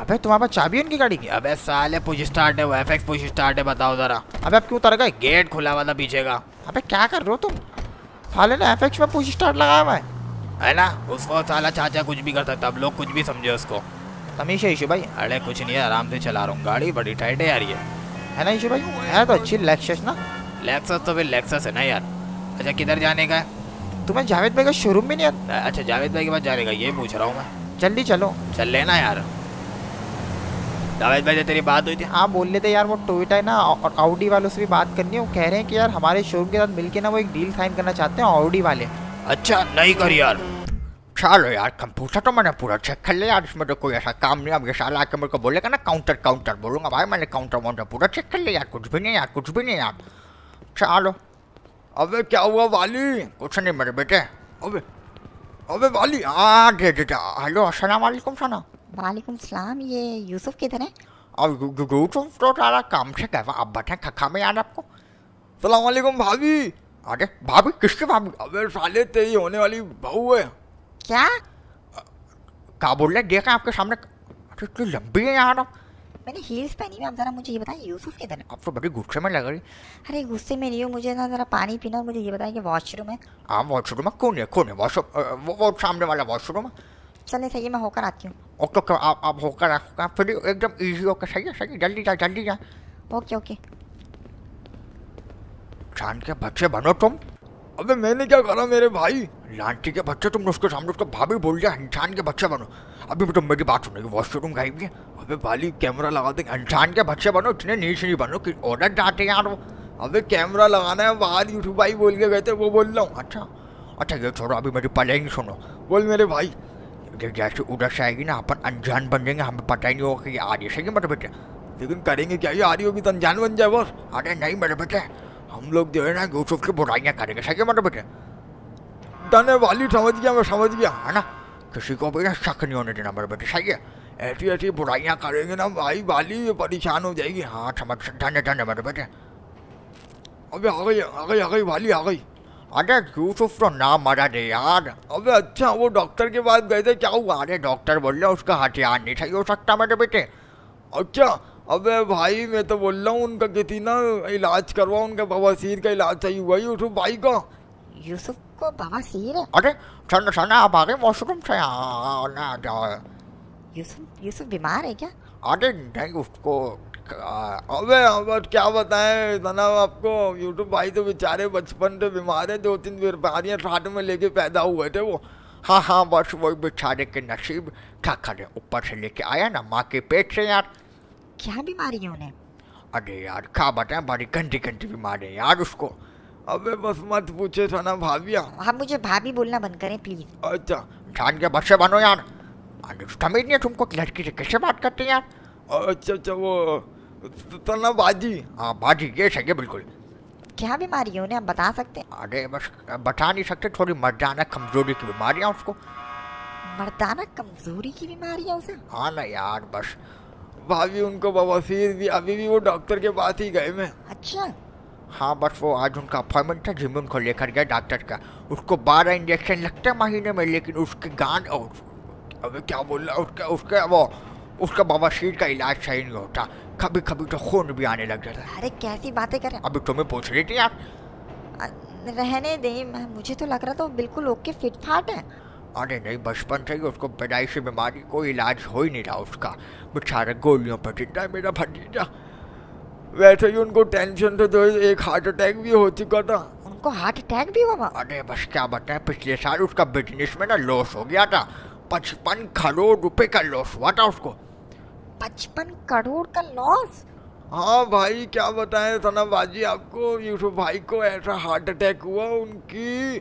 अबे तुम्हारे पास चाबी है उनकी गाड़ी की? अबे साले पुश स्टार्ट है वो, एफएक्स पुश स्टार्ट है, बताओ जरा। अबे अब क्यों उतर गए, गेट खुला हुआ था पीछे का। अबे क्या कर रहे हो तुम, साले ने एफएक्स में पुश स्टार्ट लगाया हुआ है ना। उसको साला चाचा कुछ भी कर सकता, अब लोग कुछ भी समझे उसको। हमेशा ईशू भाई। अरे कुछ नहीं है, आराम से चला रहा हूँ, गाड़ी बड़ी टाइट है यार ये, है ना ईशू भाई। है तो अच्छी लेक्सस ना, लेक्सस तो फिर लेक्सस है ना यार। अच्छा किधर जाने का है तुम्हें? जावेद भाई का शोरूम भी नहीं आता। अच्छा जावेद भाई के पास जाने का, ये पूछ रहा हूँ मैं। जल्दी चलो, चल लेना यार। जावेद भाई से तेरी बात हुई थी? हाँ बोल लेते यार, वो टोयोटा है ना और ऑडी वालों से भी बात करनी है। वो कह रहे हैं कि यार हमारे शोरूम के साथ मिलके ना वो एक डील साइन करना चाहते हैं ऑडी वाले। अच्छा नहीं कर यार। चलो यार, कंप्यूटर तो मैंने पूरा चेक कर लिया यार, इसमें तो कोई ऐसा काम नहीं। अब ये साला आके मेरे को बोलेगा ना काउंटर काउंटर, बोलूँगा भाई मैंने काउंटर वाउंटर पूरा चेक कर लिया यार, कुछ भी नहीं यार, कुछ भी नहीं यार। चलो। अबे क्या हुआ वाली? कुछ नहीं मेरे बेटे। अबे अबे वाली, हाँ दे दे। हेलो अस्सलाम वालेकुम सना। वालेकुम सलाम। ये यूसुफ किधर है? अब यूसुफ तो सारा काम से कहवा, आप बैठे खखा में यार आपको। सलाम वालेकुम भाभी। अरे भाभी किसके भाभी? अबे साले तेरी होने वाली बहू है। क्या क्या बोल रहे, देखा आपके सामने। अरे तो लंबी है यार आप, मैंने हील्स पहनी हुई। आप जरा मुझे ये बताएं यूसुफ किधर है? आप तो बड़ी गुस्से में लग रही। अरे गुस्से में नहीं हो, मुझे ना जरा पानी पीना, मुझे ये बताएं कि वॉशरूम है? हाँ वॉशरूम है, कौन है कौन है वॉशरूम? वो सामने वाला वॉशरूम है। चले सही है, मैं होकर आती हूँ। ओके ओके, आप होकर आना फिर एकदम ईजी। ओके सही है सही है, जल्दी जाए जल्दी जाए। Okay okay. चांद के बच्चे बनो तुम। अबे मैंने क्या करा मेरे भाई, लांटी के बच्चे, तुमने उसके सामने उसको भाभी बोल दिया, इंसान के बच्चे बनो। अभी तुम मेरी बात सुनोगे, वॉशरूम गायब है। अबे भाई कैमरा लगा देंगे, इंसान के बच्चे बनो, इतने नीच नहीं बनो कि ऑर्डर जाते हैं यार वो। अबे कैमरा लगाना है बाहर, यूट्यूब भाई बोल के गए थे, वो बोल रहा हूँ। अच्छा अच्छा ये छोड़ो, अभी मेरी पलेंगी सुनो। बोल मेरे भाई, जैसे उधर से आएगी ना अपन अनजान बन जाएंगे, हमें पता ही नहीं होगा कि ये आ रही है। मेरे बेटे लेकिन करेंगे क्या, ये आ रही होगी तो अनजान बन जाए बस। अरे नहीं मेरे बेटे, हम लोग जो है ना यूसुफ की बुराइयाँ करेंगे, सही है मेरे बेटे। डन है वाली, समझ गया मैं, समझ गया है ना। किसी को भी ना शक नहीं होने देना मेरे बेटे, सही है। ऐसी ऐसी बुराइयाँ करेंगे ना भाई वाली, ये परेशान हो जाएगी। हाँ समझ, डन है मेरे बेटे। अभी आ गई आ गई आ गई वाली आ गई। अरे यूसुफ तो ना मरा दे यार। अबे अच्छा वो डॉक्टर के पास गए थे, क्या हुआ? अरे डॉक्टर बोल रहे उसका हथियार नहीं सही हो सकता मेरे बेटे। अच्छा अबे भाई मैं तो बोल रहा हूँ उनका किसी ना इलाज करवाओ, उनका बवासीर का इलाज सही हुआ यूसुफ भाई का। यूसुफ को बवासीर है? अरे सना सना आप आ गए वॉशरूम से। यूसुफ बीमार है क्या? अरे नहीं उसको, अबे अब क्या बताएं तना आपको, यूट्यूब भाई तो बेचारे बचपन से बीमार हैं, 2-3 बीमारियाँ साथ में लेके पैदा हुए थे वो। हाँ हाँ बस वही बेचारे के नसीब, क्या करें ऊपर से लेके आया ना माँ के पेट से यार। क्या बीमारी है उन्हें? अरे यार क्या बताएं, बड़ी गंदी गंदी बीमारी है यार उसको। अबे बस मत पूछे तना भाभिया, आप मुझे भाभी बोलना बंद करें प्लीज। अच्छा जान के बच्चे बनो यार, समझ नहीं तुमको लड़की से कैसे बात करते हैं यार। अच्छा वो तना बाजी। हाँ बाजी, ये सही है बिल्कुल। क्या बीमारी है उन्हें आप बता सकते हैं? अरे बस बता नहीं सकते, थोड़ी मर्दाना कमजोरी की बीमारी है उसको। मर्दाना कमजोरी की बीमारी है उसे? हाँ ना यार, बस भाभी उनको बवासीर भी, अभी भी वो डॉक्टर के पास ही गए मैं। अच्छा हाँ बस वो आज उनका अपॉइंटमेंट था, जिम उनको लेकर गया डॉक्टर का। उसको 12 इंजेक्शन लगते हैं महीने में, लेकिन उसके गांड और अबे क्या बोल रहा, उसका उसका वो उसका बवासीर का इलाज सही नहीं होता, कभी कभी तो खून भी आने लग जाता है। अरे कैसी बातें कर रहे हैं, अभी तुम्हें पूछ रही थी आप। रहने दे, मुझे तो लग रहा था बिल्कुल ओके फिट फाट है। अरे नहीं बचपन से ही उसको पैदाइश से बीमारी, कोई इलाज हो ही नहीं रहा उसका, बेचारा गोलियों पर जिंदा है मेरा भतीजा। वैसे ही उनको टेंशन तो एक हार्ट अटैक भी हो चुका था। उनको हार्ट अटैक भी हुआ? अरे बस क्या बताएं, पिछले साल उसका बिजनेस में ना लॉस हो गया था, 55 करोड़ रुपए का लॉस हुआ था उसको। 55 करोड़ का लॉस? हाँ भाई क्या बताएं तना बाजी आपको, यूसुफ भाई को ऐसा हार्ट अटैक हुआ, उनकी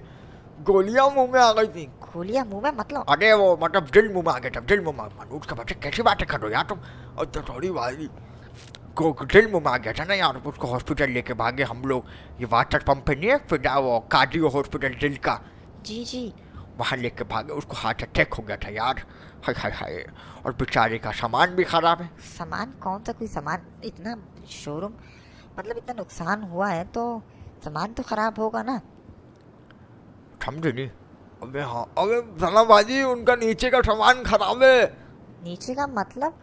गोलियां मुंह में आ गई थी। गोलियां मुंह में मत लो। अरे वो मतलब दिल मुंह में आ गया था, दिल मुंह में। उसका बच्चा कैसी बातें कर रहे हो यार तुम? और तो थोड़ी वाली दिल मुंह में आ गया था ना यार, उसको हॉस्पिटल लेके भागे हम लोग। ये वाटर पंप नहीं है फिर वो कार्डियो हॉस्पिटल दिल का, जी जी, वहाँ लेके भागे। उसको हार्ट अटैक हो गया था यार, हाय हाय हाय। और बेचारे का सामान भी खराब है। सामान कौन सा कोई सामान, इतना शोरूम मतलब इतना नुकसान हुआ है तो सामान तो खराब होगा ना, समझे नहीं? अबे हाँ, अबे सना भाजी उनका नीचे का सामान खराब है। नीचे का मतलब?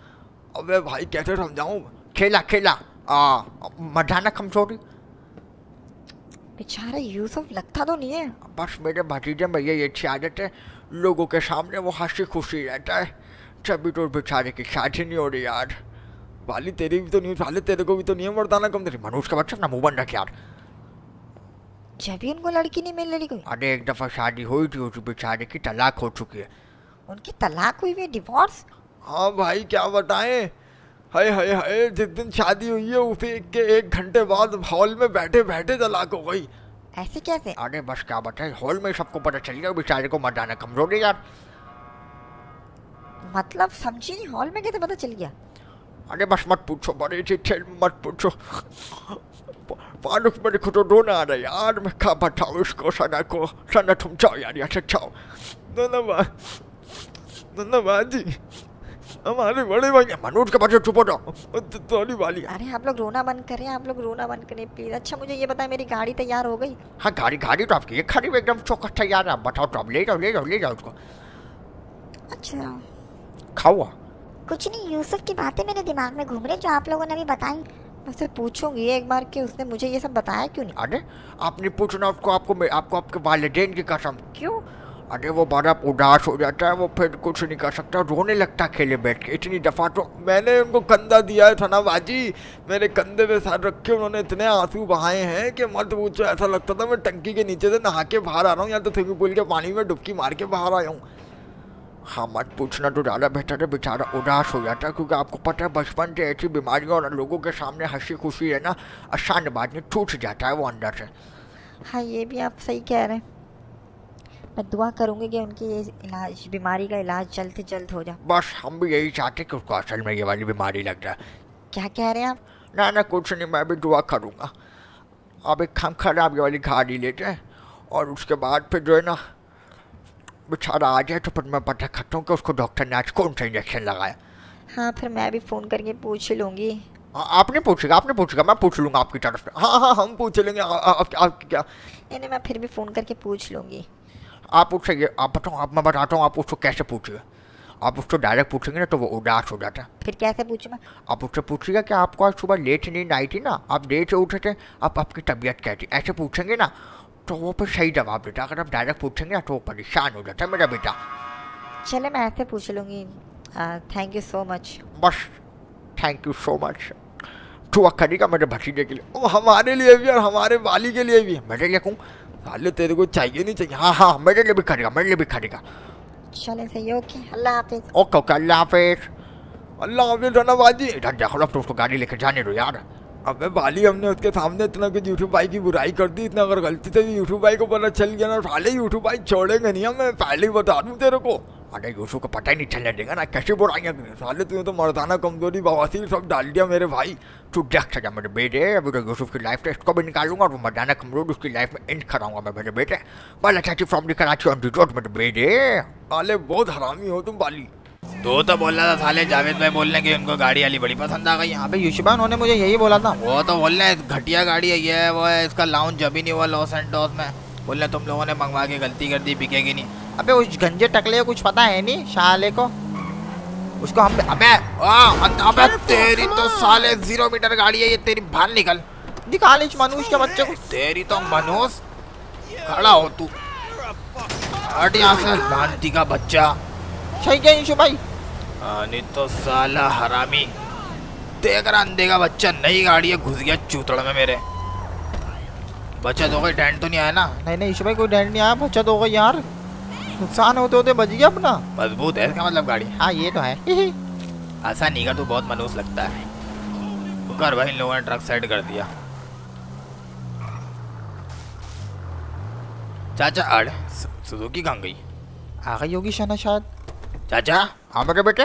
अबे भाई कैसे समझाऊं, खेला खेला मजाना कमजोरी। बेचारा यूसुफ लगता तो नहीं है। बस मेरे भतीजे में ये अच्छी आदत है, लोगों के सामने वो हंसी खुशी रहता है, तभी तो बेचारे की शादी नहीं हो रही यार। वाली तेरी भी तो नहीं, वाली तेरे को भी तो नहीं है मर्दाना कमजोरी। मनोज का बच्चा ना मुँह बन रख यार, जब उनको लड़की नहीं मिल रही कोई। अरे एक दफ़ा शादी हुई थी उस बेचारे की, तलाक हो चुकी है उनकी। तलाक हुई है, डिवोर्स। हाँ भाई क्या बताएं, हाय हाय हाय। जिस दिन शादी हुई है उसी के 1 घंटे बाद हॉल में बैठे बैठे तलाक हो गई। ऐसे कैसे? अरे बस क्या बताएं, हॉल में सबको पता चल गया। बेचारे को मर्दाना कमजोरी यार, मतलब समझी नहीं, हॉल में कैसे पता चल गया? अरे बस मत पूछो, बड़े मत पूछो। फारूक मेरे को तो रोना आ रहा है यार, मैं क्या बताऊँ इसको। सना को, सना तुम जाओ यार यहाँ से जाओ। धन्यवाद जी हमारे बड़े भाई। मनोज के बच्चे चुप हो जाओ, थोड़ी वाली। अरे आप लोग रोना बंद करें, आप लोग रोना बंद करें प्लीज़। अच्छा मुझे ये बताया मेरी गाड़ी तैयार हो गई? हाँ गाड़ी, गाड़ी तो आपकी खड़ी हुई एकदम चौकस तैयार है। आप बताओ तो, आप ले जाओ ले जाओ ले जाओ उसको। अच्छा खाओ। कुछ नहीं, यूसुफ की बातें मेरे दिमाग में घूम रही जो आप लोगों ने अभी बताई। उससे पूछूंगी एक बार कि उसने मुझे ये सब बताया क्यों नहीं। अरे आपने पूछना उसको, आपको आपके वालिदैन की कसम। क्यों? अरे वो बड़ा उदास हो जाता है, वो फिर कुछ नहीं कर सकता, रोने लगता खेले बैठ के। इतनी दफ़ा तो मैंने उनको कंधा दिया है सना बाजी, मेरे कंधे पे साथ रख के उन्होंने इतने आंसू बहाए हैं कि मत पूछो। ऐसा लगता था मैं टंकी के नीचे से नहा के बाहर आ रहा हूँ या तो स्विमिंग पूल के पानी में डुबकी मार के बाहर आया हूँ। हाँ मत पूछना तो ज़्यादा बेहतर है, बेचारा उदास हो जाता है क्योंकि आपको पता है बचपन से ऐसी बीमारियों और लोगों के सामने हंसी खुशी है ना, आसान बात में टूट जाता है वो अंदर से। हाँ ये भी आप सही कह रहे हैं। मैं दुआ करूँगी कि उनकी ये इलाज, बीमारी का इलाज जल्द से जल्द हो जाए। बस हम भी यही चाहते कि उसको असल में ये वाली बीमारी लग जाए। क्या कह रहे हैं आप? ना ना कुछ नहीं, मैं भी दुआ करूँगा। अब एक खाम खराब ये वाली गाड़ी लेते हैं और उसके बाद फिर जो है ना बेचारा आ जाए तो फिर मैं पता करता हूँ कि उसको डॉक्टर ने आज कौन सा इंजेक्शन लगाया। हाँ फिर मैं भी फ़ोन करके पूछ लूँगी। हाँ आपने पूछेगा, आपने पूछेगा, मैं पूछ लूँगा आपकी तरफ से। हाँ हाँ हम पूछ लेंगे। आप क्या? नहीं मैं फिर भी फ़ोन करके पूछ लूँगी। आप पूछेंगे, आप बताओ, आप मैं बताता हूँ आप उसको कैसे पूछिए। आप उसको डायरेक्ट पूछेंगे ना तो वो उदास हो जाता है। फिर कैसे पूछूँगा? आप उससे पूछिएगा कि आपको आज सुबह लेट नींद आई थी ना, आप देर से उठे थे, आप आपकी तबीयत कैसी, ऐसे पूछेंगे ना तो वो फिर सही जवाब देता। अगर आप डायरेक्ट पूछेंगे ना तो वो परेशान हो जाता है मेरा बेटा। चले मैं ऐसे पूछ लूँगी। Thank you so much. बस थैंक यू सो मच। दुआ करिएगा मेरे भतीजे के लिए, ओ हमारे लिए भी और हमारे वाली के लिए भी। मेरे लिए कहूँ, साले तेरे को चाहिए नहीं चाहिए। हाँ हाँ मेरे लिए भी करेगा, मेरे लिए भी करेगा। चले सही, ओके अल्लाह हाफिज़। ओके ओके अल्लाह हाफिज़, अल्लाह हाफिज़। रना बाजी इधर देखो ना, उसको गाड़ी लेकर जाने दो यार। अबे बाली हमने उसके सामने इतना कुछ यूट्यूब भाई की बुराई कर दी, इतना अगर गलती से भी यूट्यूब भाई को पता चल गया ना, साले यूट्यूब भाई छोड़ेंगे नहीं। मैं पहले ही बता दूँ तेरे को। अरे यूट्यूब को पता ही नहीं चलने देगा ना कैसी बुराइयाँ। साले तूने तो मर्दाना कमजोरी बवासीर सब डाल दिया मेरे भाई। तू देख सका मेरे बेटे, अभी तो यूट्यूब की लाइफ से इसको भी निकालूंगा और वो मर्दाना कमजोरी उसकी लाइफ में एंड कराऊंगा मैं मेरे बेटे। बाल चाची from the Karachi on the road मेरे बेटे। साले बहुत हरामी हो तुम बाली। तो बोल रहा था साले जावेद भाई बोलने की उनको गाड़ी वाली बड़ी पसंद आ गई। यहाँ पे यूशुबा उन्होंने मुझे यही बोला था। वो तो बोल रहे हैं घटिया गाड़ी है ये वो है, इसका लाउंज अभी नहीं हुआ लॉस एंड डॉस में। बोल रहे तुम लोगों ने मंगवा के गलती कर दी, बिकेगी नहीं। अबे उस गंजे टकले को कुछ पता है नहीं शाले को, उसको हम। अबे तेरी तो साले 0 मीटर गाड़ी है ये तेरी, बाहर निकल दिखा ले इस मनोज के बच्चे को। तेरी तो मनोज खड़ा हो तू, हट यहाँ से भांति का बच्चा। सही क्या ईशू भाई? नहीं तो साला हरामी, देख रहा अंधे का बच्चा, नई गाड़ी है, घुस गया चूतड़ में मेरे। बचत हो गई, डेंट तो नहीं आया ना? नहीं नहीं ईशू भाई कोई डेंट नहीं आया, बचत हो गई यार, नुकसान होते होते बच गया अपना। मजबूत है इसका मतलब गाड़ी। हाँ ये तो है। ऐसा नहीं का तू बहुत मनोज लगता है। कर भाई इन लोगों ने ट्रक साइड कर दिया। चाचा अड़ सुजुकी कहाँ गई? आ गई होगी शना शायद। चाचा। हाँ मेरे बेटे,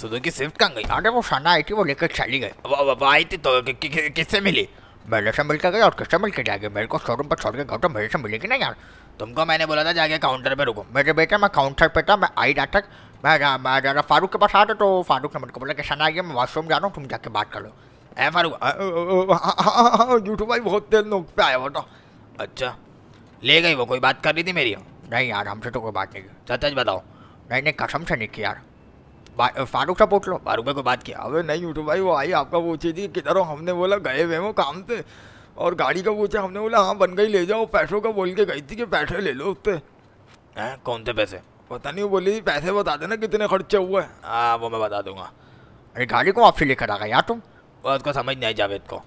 सुधु की शिफ्ट कहाँ गई? अरे वो शना आई थी, वो लेकर चली गई। आई थी तो किससे मिली? मेरे से मिलकर गई और किससे मिलकर जाके मेरे को शोरूम पर छोड़ के गए तो मेरे से मिलेगी ना यार। तुमको मैंने बोला था जाके काउंटर पे रुको। मेरे बेटे मैं काउंटर पे था, मैं आई ना तक मैं फारूक के पास आया तो फारूक ने मेरे को बोला कि शना आई है, मैं वॉशरूम जा रहा हूँ, तुम जाके बात कर लो। ए फारूक झूठू भाई बहुत देर नोक पे आया वो तो। अच्छा ले गई वो, कोई बात कर रही थी मेरी? नहीं यार हमसे तो कोई बात नहीं की। चाचा जी बताओ। नहीं नहीं कसम से नहीं की यार। फारूक से पूछ लो, फारूक भाई को बात किया। अबे नहीं झूठू भाई वो आई आपका पूछी थी किधर हो, हमने बोला गए हुए वो काम से, और गाड़ी का पूछा हमने बोला हाँ बन गई ले जाओ, पैसों का बोल के गई थी कि पैसे ले लो उससे। कौन से पैसे? पता नहीं, वो बोली पैसे बता देना कितने खर्चे हुए। हाँ वो मैं बता दूंगा। अरे गाड़ी को वापसी लेकर आ गए यार तुम। उसको समझ नहीं आई जावेद को,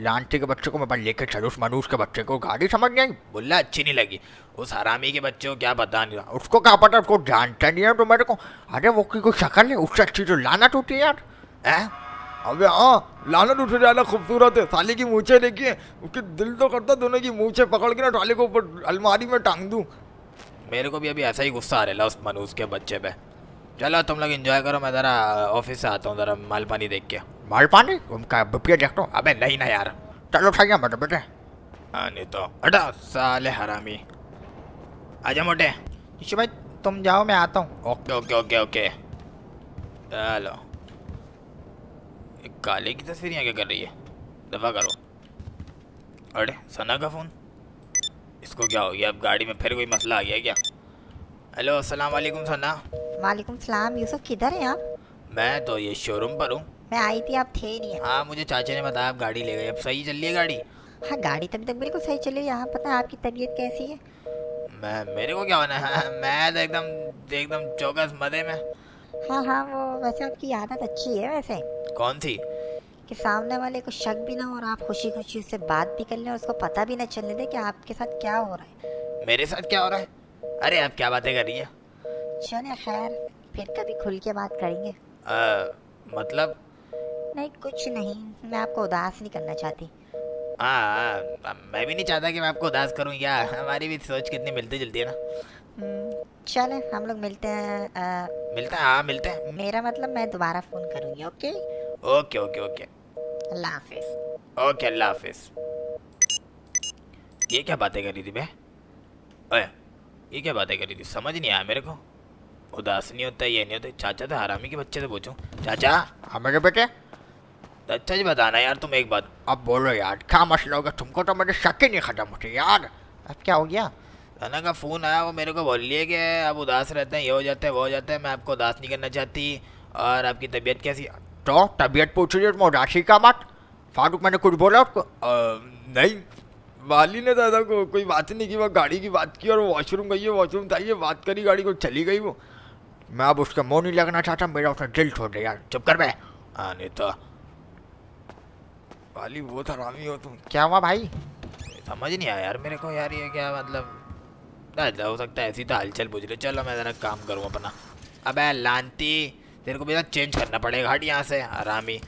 लांटी के बच्चे को मैं लेकर चलूँ, उस मनूस के बच्चे को गाड़ी समझ नहीं आई, बोला अच्छी नहीं लगी, उस हरामी के बच्चे को क्या पता नहीं, उसको क्या पता, उसको जानता नहीं है तो मेरे को। अरे वो की कोई शक्ल है, उससे अच्छी तो लाना टूटी यार। अबे हाँ लाना टूटे ज़्यादा खूबसूरत है, साले की मूछें देखिए, उसके दिल तो करता दोनों की मूछें पकड़ के ना साले को ऊपर अलमारी में टांग दूँ। मेरे को भी अभी ऐसा ही गुस्सा आ रहा है उस मनूस के बच्चे पे। चलो तुम लोग एंजॉय करो, मैं ज़रा ऑफिस से आता हूँ, ज़रा माल पानी देख के। माल पानी उनका बुपिया देखता हूँ। अबे नहीं ना यार, चलो खाइए मोटे बेटे। हाँ नहीं तो अटा साले हरामी। आजा मोटे। ईशू भाई तुम जाओ, मैं आता हूँ। Okay okay okay okay. चलो काले की तस्वीर यहाँ क्या कर रही है? दफा करो। अरे सना का फ़ोन, इसको क्या हो गया अब? गाड़ी में फिर कोई मसला आ गया क्या? हेलो अस्सलाम वालेकुम सना। वालेकुम सलाम। यूसुफ किधर हैं आप? मैं तो ये शोरूम पर हूँ। मैं आई थी, आप थे नहीं। हाँ मुझे चाचा ने बताया आप गाड़ी ले गए, अब सही चल रही है गाड़ी? हाँ गाड़ी तभी तक बिल्कुल सही चल रही है। यहाँ पता है आपकी तबीयत कैसी है? मैं मेरे को क्या होना है, मैं तो एकदम एकदम चौकस मजे में। हाँ हाँ वो वैसे आपकी आदत अच्छी है वैसे। कौन थी? कि सामने वाले को शक भी ना हो और आप खुशी खुशी उससे बात भी कर लें और उसको पता भी ना चलने दें कि आपके साथ क्या हो रहा है। मेरे साथ क्या हो रहा है? अरे आप क्या बातें कर रही है? चलो खैर फिर कभी खुल के बात करेंगे। मतलब? नहीं कुछ नहीं, मैं आपको उदास नहीं करना चाहती। हाँ मैं भी नहीं चाहता कि मैं आपको उदास करूँ, या हमारी भी सोच कितनी मिलती जुलती है ना। चले हम लोग मिलते हैं। मिलते हैं? हाँ मिलते हैं। मेरा मतलब मैं दोबारा फ़ोन करूँगी। Okay okay okay okay. अल्लाह हाफिज़। ओके अल्लाह हाफिज़। ये क्या बातें कर रही थी बे? ओए ये क्या बातें कर रही थी, समझ नहीं आया मेरे को। उदास नहीं होता, ये नहीं होता। चाचा तो हरामी के बच्चे से पूछूं। चाचा। हाँ मेरे बेटे। अच्छा जी बताना यार तुम एक बात। अब बोलो यार क्या मसला होगा, तुमको तो मेरे शक ही नहीं ख़त्म होते यार। अब क्या हो गया? सना का फ़ोन आया, वो मेरे को बोल रही है कि आप उदास रहते हैं, ये हो जाता है वो हो जाता है, मैं आपको उदास नहीं करना चाहती, और आपकी तबीयत कैसी? तो तबीयत पूछ रही है तुम, उदासी का मत। फारूक मैंने कुछ बोला आपको? नहीं वाली ने दादा को कोई बात नहीं की, वह गाड़ी की बात की और वॉशरूम गई है, वॉशरूम चाहिए बात करी, गाड़ी को चली गई वो। मैं अब उसका मुँह नहीं लगना चाहता, मेरा उसका दिल छोड़ दे यार। चुप कर बे। हाँ नहीं तो वाली वो हरामी हो तुम। क्या हुआ भाई? समझ नहीं आया यार मेरे को यार, ये क्या मतलब हो सकता है, ऐसी तो हलचल पूछ रहे। चलो मैं ज़रा काम करूँ अपना। अबे लांती तेरे को भी चेंज करना पड़ेगा, हट यहाँ से हरामी।